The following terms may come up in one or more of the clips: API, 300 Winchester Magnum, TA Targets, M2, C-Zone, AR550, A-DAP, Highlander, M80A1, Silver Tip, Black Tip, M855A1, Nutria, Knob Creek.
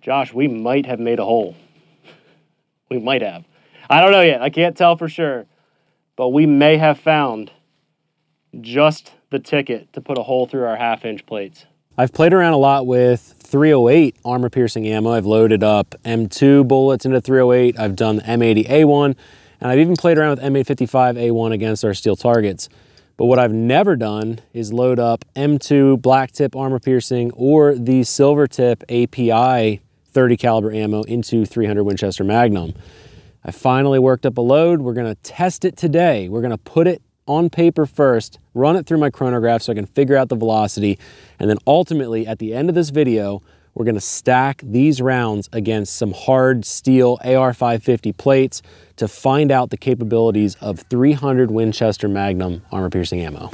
Josh, we might have made a hole. We might have. I don't know yet. I can't tell for sure. But we may have found just the ticket to put a hole through our half-inch plates. I've played around a lot with 308 armor-piercing ammo. I've loaded up M2 bullets into 308. I've done the M80A1. And I've even played around with M855A1 against our steel targets. But what I've never done is load up M2 black tip armor piercing or the silver tip API 30 caliber ammo into 300 Winchester Magnum. I finally worked up a load. We're gonna test it today. We're gonna put it on paper first, run it through my chronograph so I can figure out the velocity. And then ultimately at the end of this video, we're gonna stack these rounds against some hard steel AR550 plates to find out the capabilities of 300 Winchester Magnum armor-piercing ammo.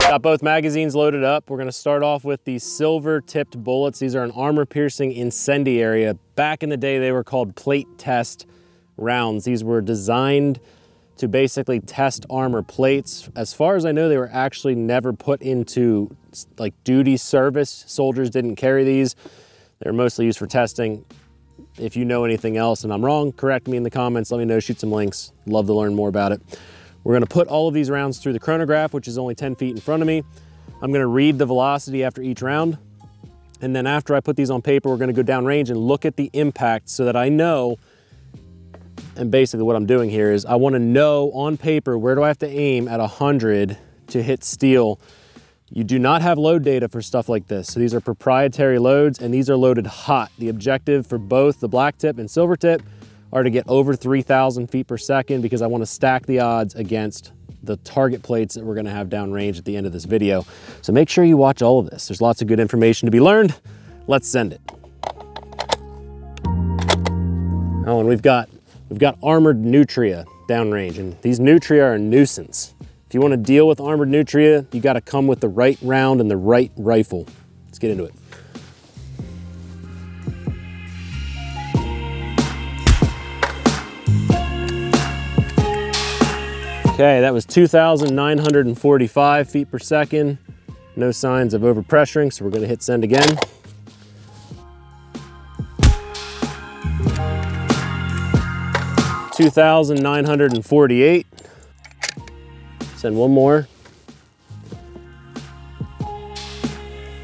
Got both magazines loaded up. We're gonna start off with the silver tipped bullets. These are an armor-piercing incendiary. Back in the day, they were called plate test rounds. These were designed to basically test armor plates. As far as I know, they were actually never put into like duty service. Soldiers didn't carry these. They were mostly used for testing. If you know anything else and I'm wrong, correct me in the comments, let me know, shoot some links. Love to learn more about it. We're gonna put all of these rounds through the chronograph, which is only 10 feet in front of me. I'm gonna read the velocity after each round. And then after I put these on paper, we're gonna go downrange and look at the impact so that I know, and basically what I'm doing here is I wanna know on paper, where do I have to aim at 100 to hit steel? You do not have load data for stuff like this. So these are proprietary loads and these are loaded hot. The objective for both the black tip and silver tip are to get over 3,000 feet per second because I want to stack the odds against the target plates that we're going to have downrange at the end of this video. So make sure you watch all of this. There's lots of good information to be learned. Let's send it. Oh, and we've got armored Nutria downrange, and these Nutria are a nuisance. If you want to deal with armored Nutria, you got to come with the right round and the right rifle. Let's get into it. Okay, that was 2,945 feet per second. No signs of overpressuring, so we're gonna hit send again. $2,948. Send one more.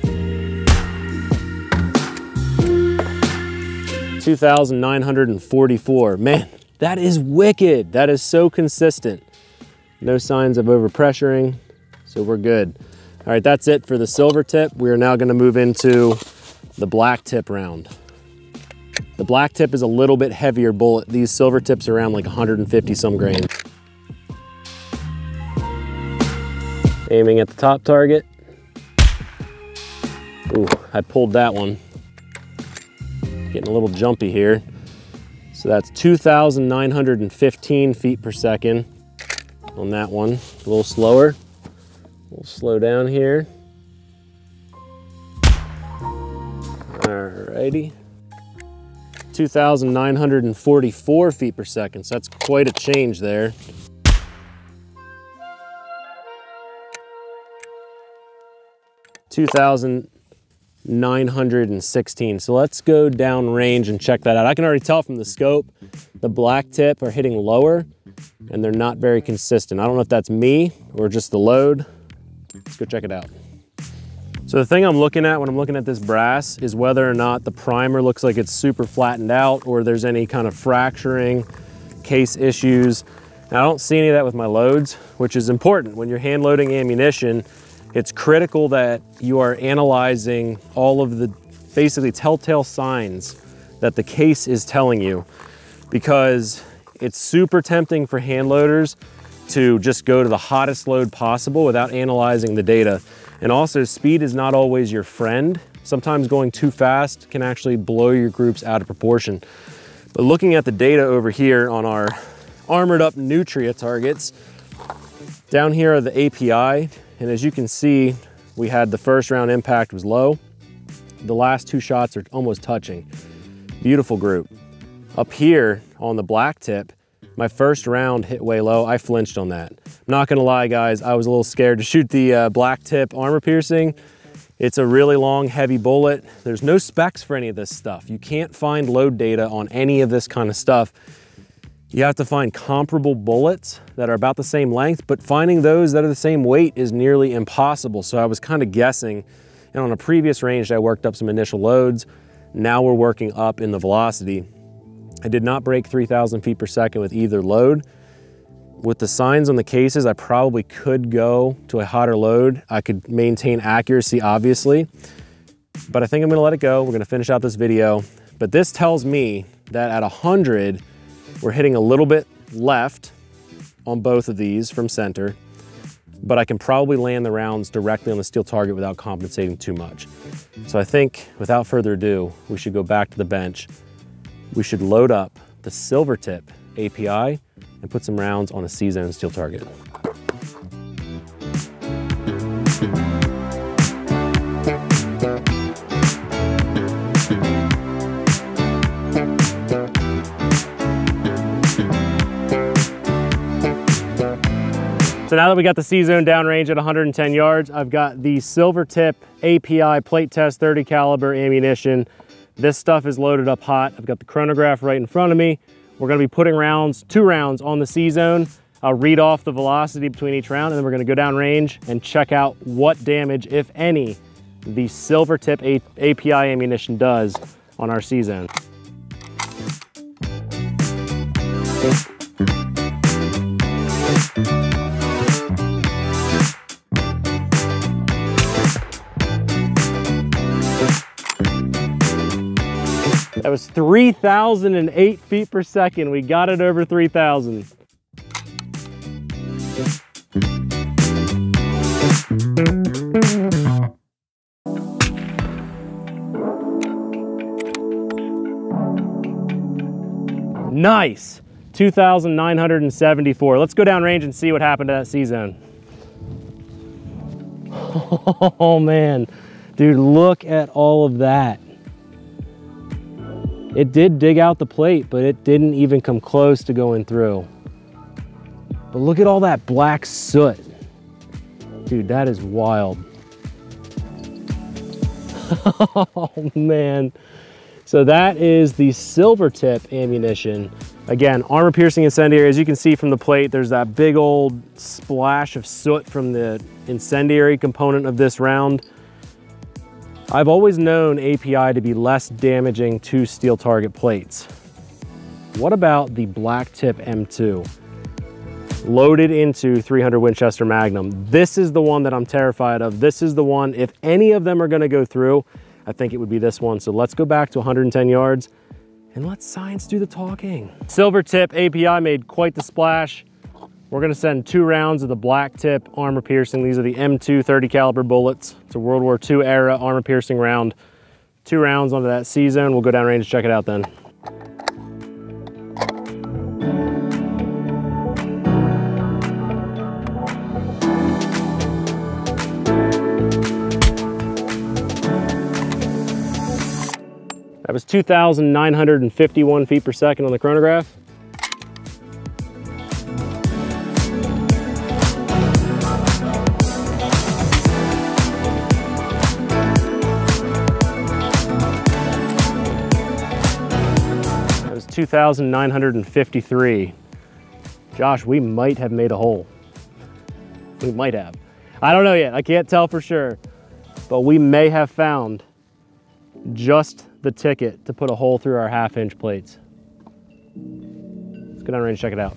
$2,944. Man, that is wicked. That is so consistent. No signs of overpressuring, so we're good. All right, that's it for the silver tip. We are now gonna move into the black tip round. The black tip is a little bit heavier bullet. These silver tips are around like 150 some grains. Aiming at the top target. Ooh, I pulled that one. Getting a little jumpy here. So that's 2,915 feet per second on that one. A little slower. We'll slow down here. Alrighty. 2,944 feet per second, so that's quite a change there. $2,916. So let's go down range and check that out. I can already tell from the scope, the black tip are hitting lower and they're not very consistent. I don't know if that's me or just the load. Let's go check it out. So the thing I'm looking at when I'm looking at this brass is whether or not the primer looks like it's super flattened out or there's any kind of fracturing, case issues. And I don't see any of that with my loads, which is important. When you're hand loading ammunition, it's critical that you are analyzing all of the basically telltale signs that the case is telling you, because it's super tempting for hand loaders to just go to the hottest load possible without analyzing the data. And also, speed is not always your friend. Sometimes going too fast can actually blow your groups out of proportion. But looking at the data over here on our armored up Nutria targets, down here are the API. And as you can see, we had the first round impact was low. the last two shots are almost touching. Beautiful group. Up here on the black tip, my first round hit way low. I flinched on that. I'm not gonna lie, guys, I was a little scared to shoot the black tip armor piercing. It's a really long, heavy bullet. There's no specs for any of this stuff. You can't find load data on any of this kind of stuff. You have to find comparable bullets that are about the same length, but finding those that are the same weight is nearly impossible. So I was kind of guessing, and on a previous range, I worked up some initial loads. Now we're working up in the velocity. I did not break 3,000 feet per second with either load. With the signs on the cases, I probably could go to a hotter load. I could maintain accuracy, obviously, but I think I'm gonna let it go. We're gonna finish out this video, but this tells me that at 100, we're hitting a little bit left on both of these from center, but I can probably land the rounds directly on the steel target without compensating too much. So I think without further ado, we should go back to the bench. We should load up the silver tip API and put some rounds on a C-Zone steel target. So now that we got the C-Zone downrange at 110 yards, I've got the silver tip API plate test 30 caliber ammunition. This stuff is loaded up hot. I've got the chronograph right in front of me. We're gonna be putting rounds, 2 rounds on the C-Zone. I'll read off the velocity between each round, and then we're gonna go downrange and check out what damage, if any, the silver tip API ammunition does on our C-Zone. That was 3,008 feet per second. We got it over 3,000. Nice, 2,974. Let's go downrange and see what happened to that C-Zone. Oh man, dude, look at all of that. It did dig out the plate, but it didn't even come close to going through. But look at all that black soot. Dude, that is wild. Oh man. So that is the silver tip ammunition. Again, armor piercing incendiary. As you can see from the plate, there's that big old splash of soot from the incendiary component of this round. I've always known API to be less damaging to steel target plates. What about the black tip M2 loaded into 300 Winchester Magnum? This is the one that I'm terrified of. This is the one, if any of them are gonna go through, I think it would be this one. So let's go back to 110 yards and let science do the talking. Silver tip API made quite the splash. We're gonna send 2 rounds of the black tip armor piercing. These are the M2 30 caliber bullets. It's a World War II era armor piercing round. 2 rounds onto that C-Zone. We'll go downrange and check it out then. That was 2,951 feet per second on the chronograph. That was 2,953. Josh, we might have made a hole. We might have. I don't know yet, I can't tell for sure, but we may have found just the ticket to put a hole through our 1/2-inch plates. Let's go downrange and check it out.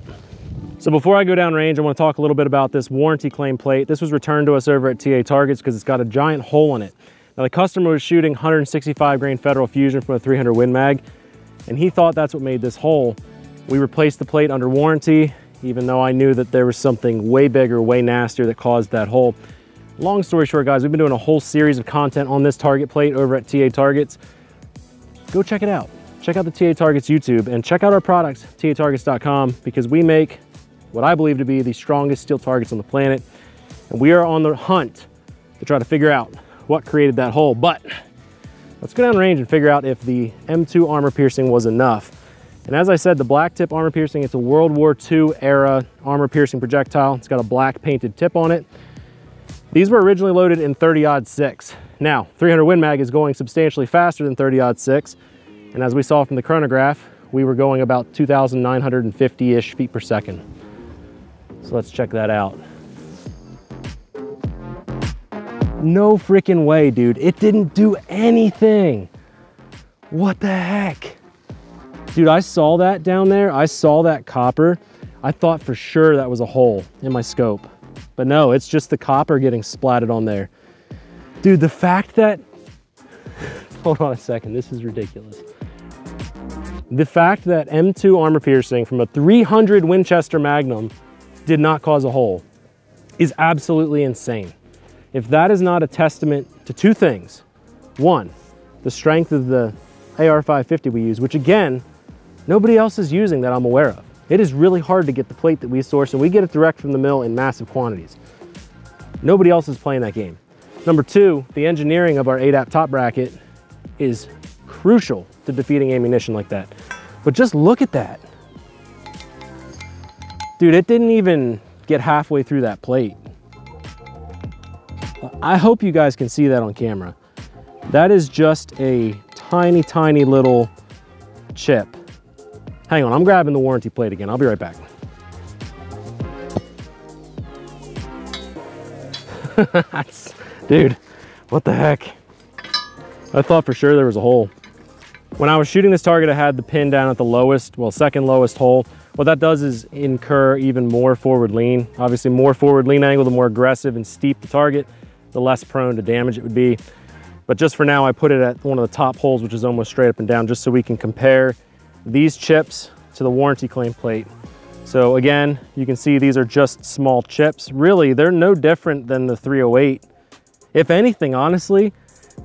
So before I go downrange, I want to talk a little bit about this warranty claim plate. This was returned to us over at TA Targets because it's got a giant hole in it. Now the customer was shooting 165 grain Federal Fusion from a 300 Win Mag, and he thought that's what made this hole. We replaced the plate under warranty, even though I knew that there was something way bigger, way nastier that caused that hole. Long story short, guys, we've been doing a whole series of content on this target plate over at TA Targets. Go check it out. Check out the TA Targets YouTube and check out our products, tatargets.com, because we make what I believe to be the strongest steel targets on the planet. And we are on the hunt to try to figure out what created that hole. But Let's go down range and figure out if the M2 armor piercing was enough. And as I said, the black tip armor piercing, it's a World War II era armor piercing projectile. It's got a black painted tip on it. These were originally loaded in 30-06. Now, 300 Win Mag is going substantially faster than 30-06. And as we saw from the chronograph, we were going about 2,950-ish feet per second. So let's check that out. No freaking way, dude. It didn't do anything. What the heck? Dude, I saw that down there. I saw that copper. I thought for sure that was a hole in my scope. But no, it's just the copper getting splatted on there. Dude, the fact that... Hold on a second, this is ridiculous. The fact that M2 armor piercing from a 300 Winchester Magnum did not cause a hole is absolutely insane. If that is not a testament to two things, one, the strength of the AR550 we use, which again, nobody else is using that I'm aware of. It is really hard to get the plate that we source, and we get it direct from the mill in massive quantities. Nobody else is playing that game. Number two, the engineering of our A-DAP top bracket is crucial to defeating ammunition like that. But just look at that. Dude, it didn't even get halfway through that plate. I hope you guys can see that on camera. That is just a tiny, tiny little chip. Hang on, I'm grabbing the warranty plate again. I'll be right back. Dude, what the heck? I thought for sure there was a hole. When I was shooting this target, I had the pin down at the lowest, well, second lowest hole. What that does is incur even more forward lean. Obviously, more forward lean angle, the more aggressive and steep the target, the less prone to damage it would be. But just for now, I put it at one of the top holes, which is almost straight up and down, just so we can compare these chips to the warranty claim plate. So again, you can see these are just small chips. Really, they're no different than the 308. If anything, honestly,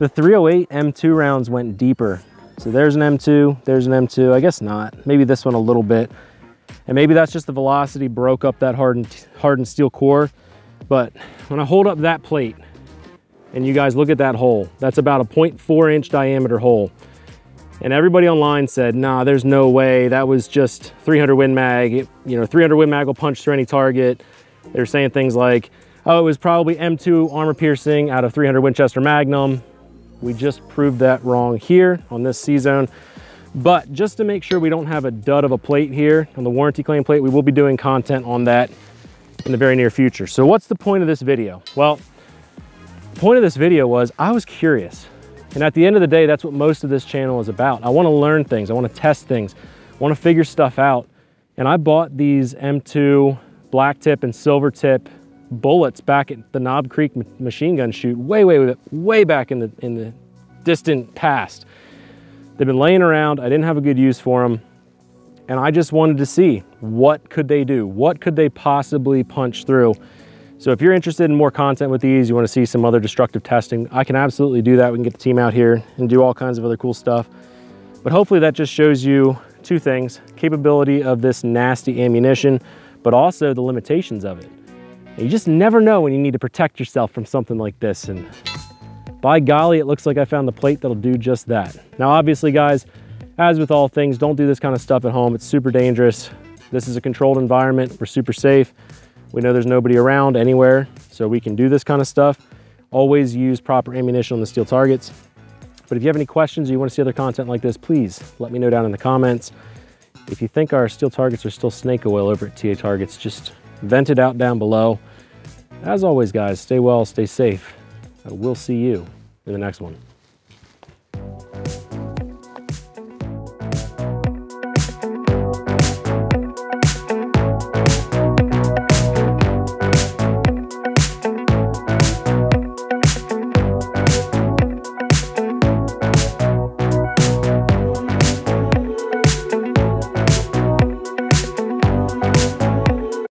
the 308 M2 rounds went deeper. So there's an M2, there's an M2, I guess not. Maybe this one a little bit. And maybe that's just the velocity broke up that hardened steel core. But when I hold up that plate and you guys look at that hole, that's about a 0.4 inch diameter hole. And everybody online said, nah, there's no way. That was just 300 Win Mag. It, you know, 300 Win Mag will punch through any target. They were saying things like, oh, it was probably M2 armor piercing out of 300 Winchester Magnum. We just proved that wrong here on this C-Zone. But just to make sure we don't have a dud of a plate here on the warranty claim plate, we will be doing content on that in the very near future. So what's the point of this video? Well, the point of this video was I was curious. And at the end of the day, that's what most of this channel is about. I want to learn things. I want to test things. I want to figure stuff out. And I bought these M2 black tip and silver tip bullets back at the Knob Creek machine gun shoot way back in the distant past. They've been laying around. I didn't have a good use for them. And I just wanted to see, what could they do? What could they possibly punch through? So if you're interested in more content with these, you want to see some other destructive testing, I can absolutely do that. We can get the team out here and do all kinds of other cool stuff. But hopefully that just shows you two things: capability of this nasty ammunition, but also the limitations of it. And you just never know when you need to protect yourself from something like this. And by golly, it looks like I found the plate that'll do just that. Now, obviously, guys, as with all things, don't do this kind of stuff at home. It's super dangerous. This is a controlled environment. We're super safe. We know there's nobody around anywhere, so we can do this kind of stuff. Always use proper ammunition on the steel targets. But if you have any questions or you want to see other content like this, please let me know down in the comments. If you think our steel targets are still snake oil over at TA Targets, just vent it out down below. As always, guys, stay well, stay safe. I will see you in the next one.